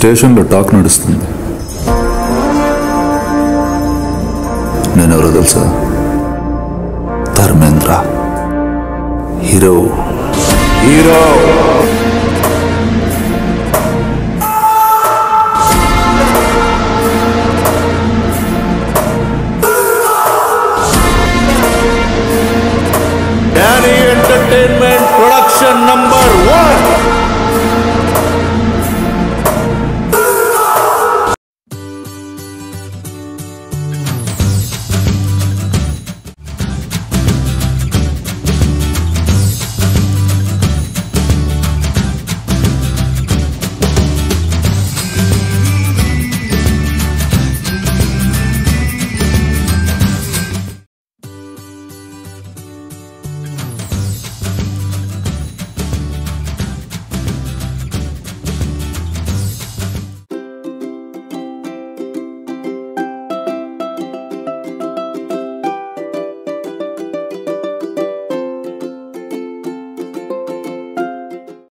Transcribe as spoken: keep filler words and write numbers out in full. Station లో talk నడుస్తుంది. నేనెవరో తెలుసా? Dharmendra hero hero